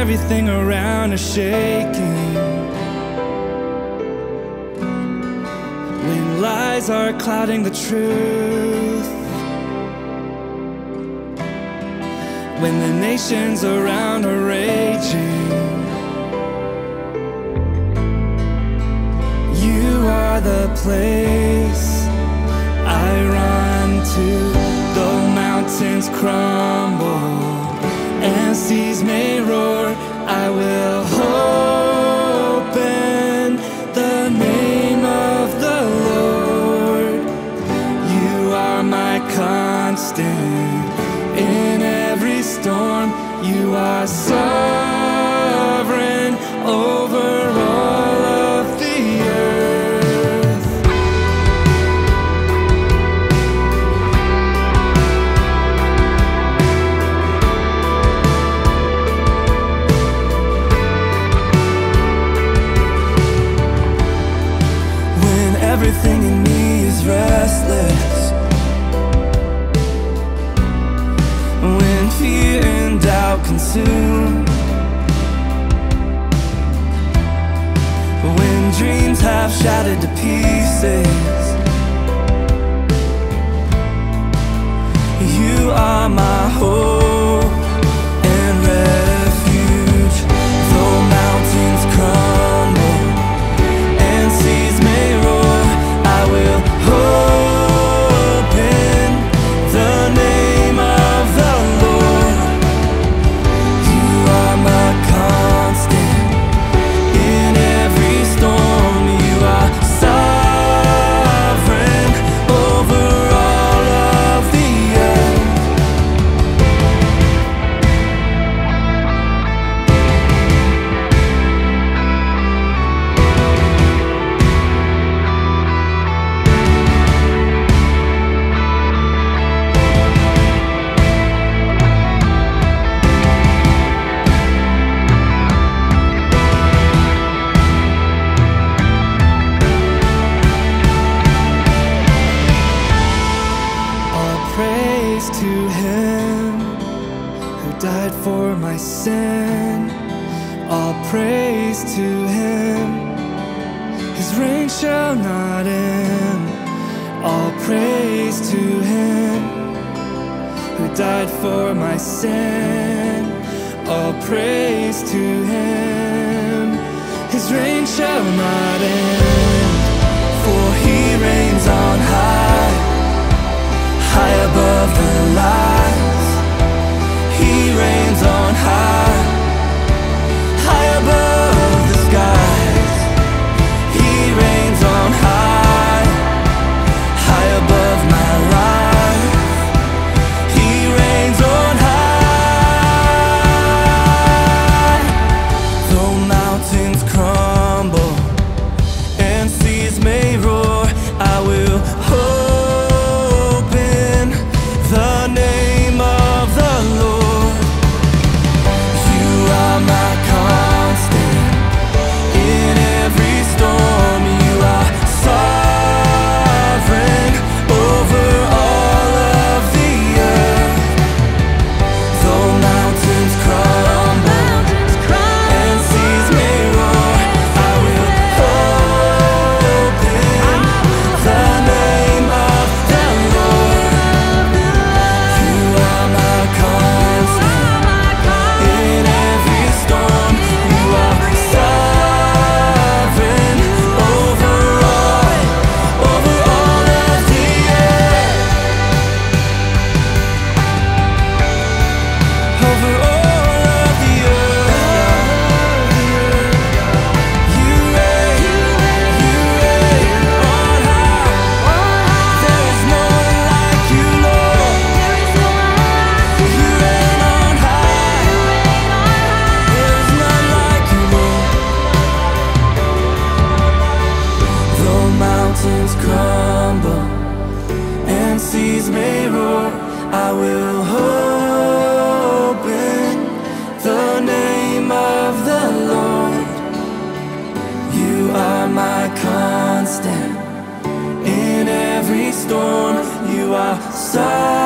everything around is shaking. When lies are clouding the truth, when the nations around are raging, you are the place I run to. Though mountains crumble and seas may roar, I will hope in the name of the Lord. You are my constant in every storm. You are sovereign over all of the earth. When everything in me is restless, when fear and doubt consume, when dreams have shattered to pieces, you are my hope and refuge. Though mountains crumble and seas may roar, I will hope in the name for my sin. All praise to him, his reign shall not end. All praise to him who died for my sin. All praise to him, his reign shall not end. For he reigns on high, high above the lies. He reigns on high, high above the skies. He reigns on high, high above my life. He reigns on high. Though mountains crumble and seas may roar, I will hope in the name of the Lord. My constant in every storm, you are sovereign over all of the earth. Though mountains crumble and seas may roar, I will hope in the name of the Lord. You are my constant in every storm, you are sovereign over all of the earth, over all of the earth. You reign on high. There is no one like you, Lord. You reign on high. There is none like you, Lord. Though mountains crumble and seas may roar, I will hope in the name of the Lord. You are my constant in every storm. You are sovereign.